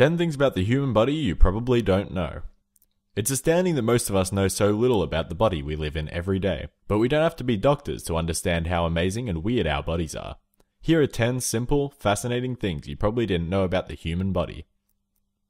10 things about the human body you probably don't know. It's astounding that most of us know so little about the body we live in every day, but we don't have to be doctors to understand how amazing and weird our bodies are. Here are 10 simple, fascinating things you probably didn't know about the human body.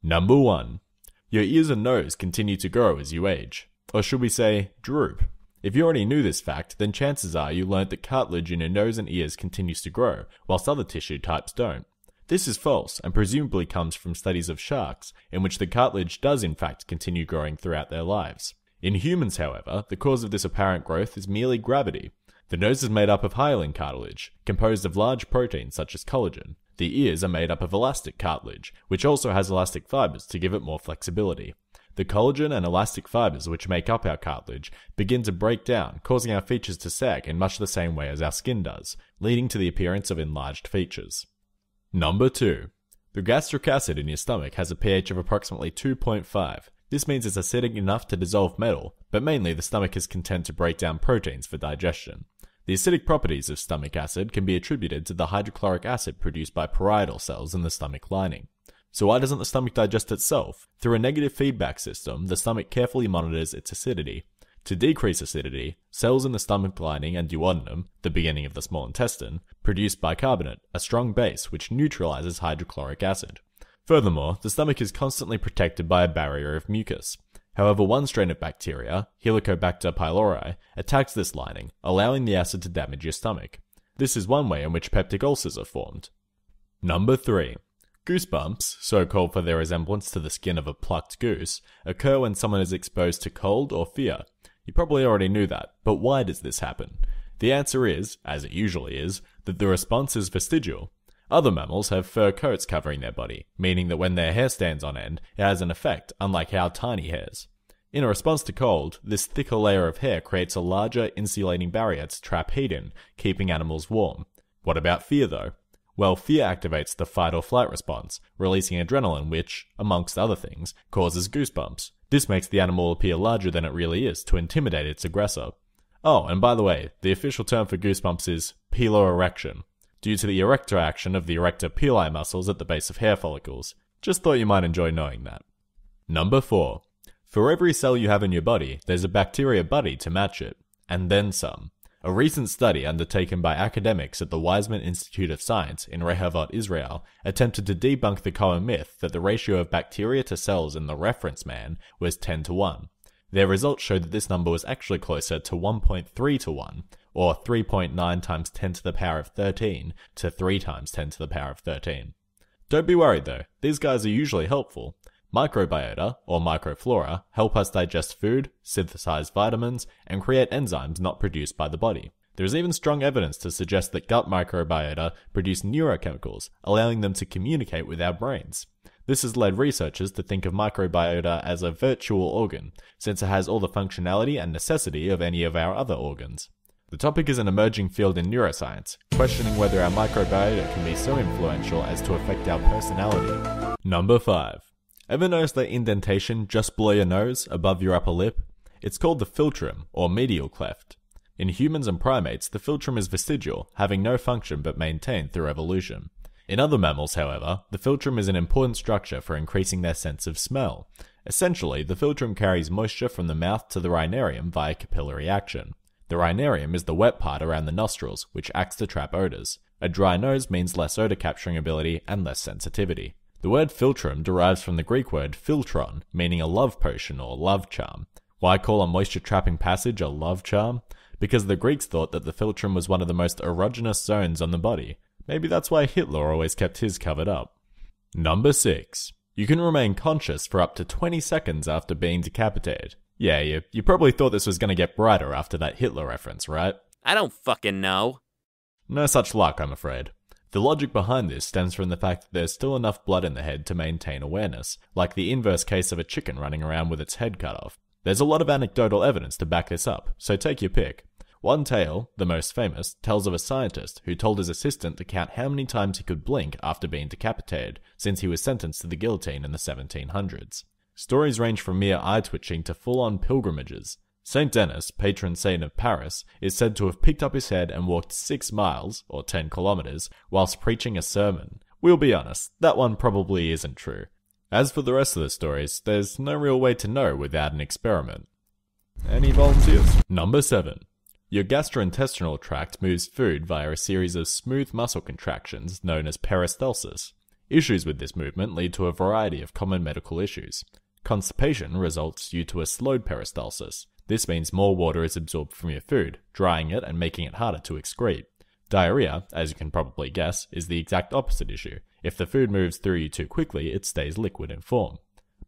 Number 1. Your ears and nose continue to grow as you age. Or should we say, droop. If you already knew this fact, then chances are you learned that cartilage in your nose and ears continues to grow, whilst other tissue types don't. This is false, and presumably comes from studies of sharks, in which the cartilage does in fact continue growing throughout their lives. In humans, however, the cause of this apparent growth is merely gravity. The nose is made up of hyaline cartilage, composed of large proteins such as collagen. The ears are made up of elastic cartilage, which also has elastic fibers to give it more flexibility. The collagen and elastic fibers which make up our cartilage begin to break down, causing our features to sag in much the same way as our skin does, leading to the appearance of enlarged features. Number 2. The gastric acid in your stomach has a pH of approximately 2.5. This means it's acidic enough to dissolve metal, but mainly the stomach is content to break down proteins for digestion. The acidic properties of stomach acid can be attributed to the hydrochloric acid produced by parietal cells in the stomach lining. So why doesn't the stomach digest itself? Through a negative feedback system, the stomach carefully monitors its acidity. To decrease acidity, cells in the stomach lining and duodenum, the beginning of the small intestine, produce bicarbonate, a strong base which neutralizes hydrochloric acid. Furthermore, the stomach is constantly protected by a barrier of mucus. However, one strain of bacteria, Helicobacter pylori, attacks this lining, allowing the acid to damage your stomach. This is one way in which peptic ulcers are formed. Number 3. Goosebumps, so called for their resemblance to the skin of a plucked goose, occur when someone is exposed to cold or fear. You probably already knew that, but why does this happen? The answer is, as it usually is, that the response is vestigial. Other mammals have fur coats covering their body, meaning that when their hair stands on end, it has an effect, unlike our tiny hairs. In a response to cold, this thicker layer of hair creates a larger insulating barrier to trap heat in, keeping animals warm. What about fear though? Well, fear activates the fight or flight response, releasing adrenaline which, amongst other things, causes goosebumps. This makes the animal appear larger than it really is to intimidate its aggressor. Oh, and by the way, the official term for goosebumps is piloerection, due to the erector action of the erector pili muscles at the base of hair follicles. Just thought you might enjoy knowing that. Number 4. For every cell you have in your body, there's a bacteria buddy to match it, and then some. A recent study undertaken by academics at the Weizmann Institute of Science in Rehovot, Israel, attempted to debunk the common myth that the ratio of bacteria to cells in the reference man was 10 to 1. Their results showed that this number was actually closer to 1.3 to 1, or 3.9 times 10 to the power of 13 to 3 times 10 to the power of 13. Don't be worried though, these guys are usually helpful. Microbiota, or microflora, help us digest food, synthesize vitamins, and create enzymes not produced by the body. There is even strong evidence to suggest that gut microbiota produce neurochemicals, allowing them to communicate with our brains. This has led researchers to think of microbiota as a virtual organ, since it has all the functionality and necessity of any of our other organs. The topic is an emerging field in neuroscience, questioning whether our microbiota can be so influential as to affect our personality. Number 5. Ever notice that indentation just below your nose, above your upper lip? It's called the philtrum, or medial cleft. In humans and primates, the philtrum is vestigial, having no function but maintained through evolution. In other mammals, however, the philtrum is an important structure for increasing their sense of smell. Essentially, the philtrum carries moisture from the mouth to the rhinarium via capillary action. The rhinarium is the wet part around the nostrils, which acts to trap odors. A dry nose means less odor capturing ability and less sensitivity. The word philtrum derives from the Greek word philtron, meaning a love potion or love charm. Why call a moisture-trapping passage a love charm? Because the Greeks thought that the philtrum was one of the most erogenous zones on the body. Maybe that's why Hitler always kept his covered up. Number 6. You can remain conscious for up to 20 seconds after being decapitated. Yeah, you probably thought this was going to get brighter after that Hitler reference, right? I don't fucking know. No such luck, I'm afraid. The logic behind this stems from the fact that there's still enough blood in the head to maintain awareness, like the inverse case of a chicken running around with its head cut off. There's a lot of anecdotal evidence to back this up, so take your pick. One tale, the most famous, tells of a scientist who told his assistant to count how many times he could blink after being decapitated, since he was sentenced to the guillotine in the 1700s. Stories range from mere eye-twitching to full-on pilgrimages. Saint Denis, patron saint of Paris, is said to have picked up his head and walked 6 miles, or 10 kilometers, whilst preaching a sermon. We'll be honest, that one probably isn't true. As for the rest of the stories, there's no real way to know without an experiment. Any volunteers? Number 7. Your gastrointestinal tract moves food via a series of smooth muscle contractions known as peristalsis. Issues with this movement lead to a variety of common medical issues. Constipation results due to a slowed peristalsis. This means more water is absorbed from your food, drying it and making it harder to excrete. Diarrhea, as you can probably guess, is the exact opposite issue. If the food moves through you too quickly, it stays liquid in form.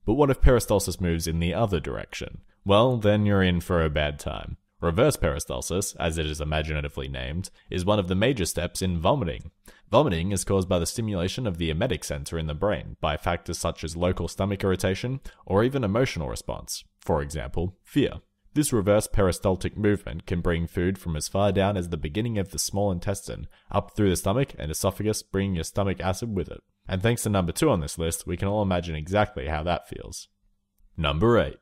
But what if peristalsis moves in the other direction? Well, then you're in for a bad time. Reverse peristalsis, as it is imaginatively named, is one of the major steps in vomiting. Vomiting is caused by the stimulation of the emetic center in the brain by factors such as local stomach irritation or even emotional response, for example, fear. This reverse peristaltic movement can bring food from as far down as the beginning of the small intestine, up through the stomach and esophagus, bringing your stomach acid with it. And thanks to number 2 on this list, we can all imagine exactly how that feels. Number 8.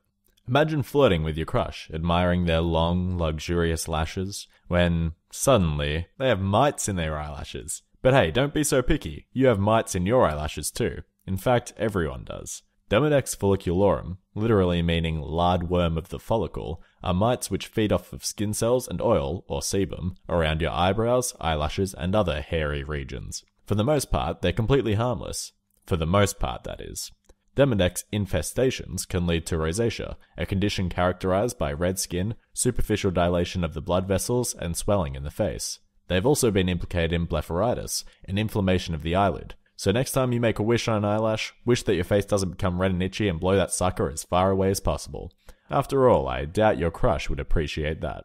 Imagine flirting with your crush, admiring their long, luxurious lashes, when, suddenly, they have mites in their eyelashes. But hey, don't be so picky, you have mites in your eyelashes too. In fact, everyone does. Demodex folliculorum, literally meaning lardworm of the follicle, are mites which feed off of skin cells and oil, or sebum, around your eyebrows, eyelashes, and other hairy regions. For the most part, they're completely harmless. For the most part, that is. Demodex infestations can lead to rosacea, a condition characterized by red skin, superficial dilation of the blood vessels, and swelling in the face. They've also been implicated in blepharitis, an inflammation of the eyelid. So next time you make a wish on an eyelash, wish that your face doesn't become red and itchy and blow that sucker as far away as possible. After all, I doubt your crush would appreciate that.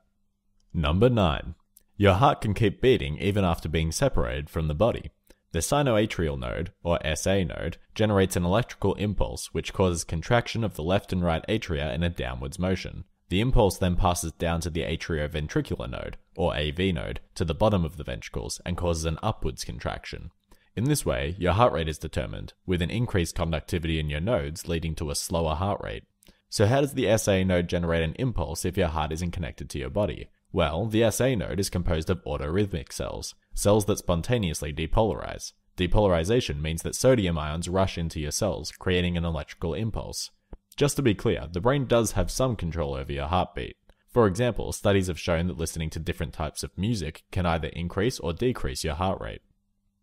Number 9. Your heart can keep beating even after being separated from the body. The sinoatrial node, or SA node, generates an electrical impulse which causes contraction of the left and right atria in a downwards motion. The impulse then passes down to the atrioventricular node, or AV node, to the bottom of the ventricles and causes an upwards contraction. In this way, your heart rate is determined, with an increased conductivity in your nodes leading to a slower heart rate. So how does the SA node generate an impulse if your heart isn't connected to your body? Well, the SA node is composed of autorhythmic cells, cells that spontaneously depolarize. Depolarization means that sodium ions rush into your cells, creating an electrical impulse. Just to be clear, the brain does have some control over your heartbeat. For example, studies have shown that listening to different types of music can either increase or decrease your heart rate.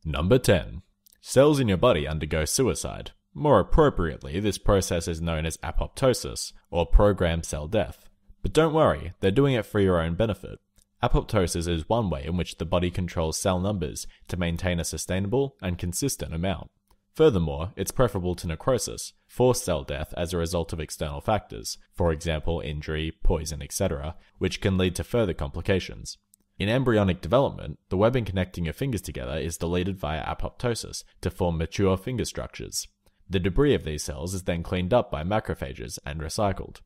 Number 10. Cells in your body undergo suicide. More appropriately, this process is known as apoptosis, or programmed cell death. But don't worry, they're doing it for your own benefit. Apoptosis is one way in which the body controls cell numbers to maintain a sustainable and consistent amount. Furthermore, it's preferable to necrosis, forced cell death as a result of external factors, for example injury, poison, etc., which can lead to further complications. In embryonic development, the webbing connecting your fingers together is deleted via apoptosis to form mature finger structures. The debris of these cells is then cleaned up by macrophages and recycled.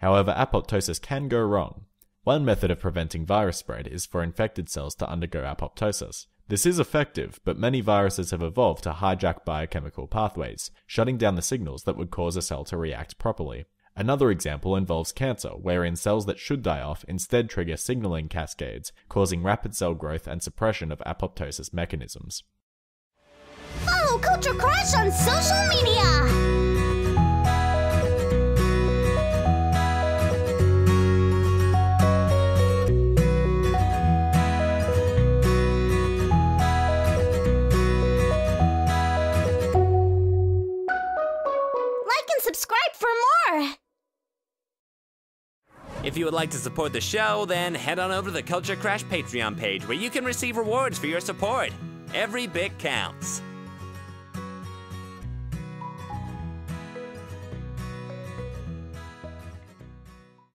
However, apoptosis can go wrong. One method of preventing virus spread is for infected cells to undergo apoptosis. This is effective, but many viruses have evolved to hijack biochemical pathways, shutting down the signals that would cause a cell to react properly. Another example involves cancer, wherein cells that should die off instead trigger signaling cascades, causing rapid cell growth and suppression of apoptosis mechanisms. Follow Culture Crash on social media! Subscribe for more! If you would like to support the show, then head on over to the Culture Crash Patreon page where you can receive rewards for your support. Every bit counts.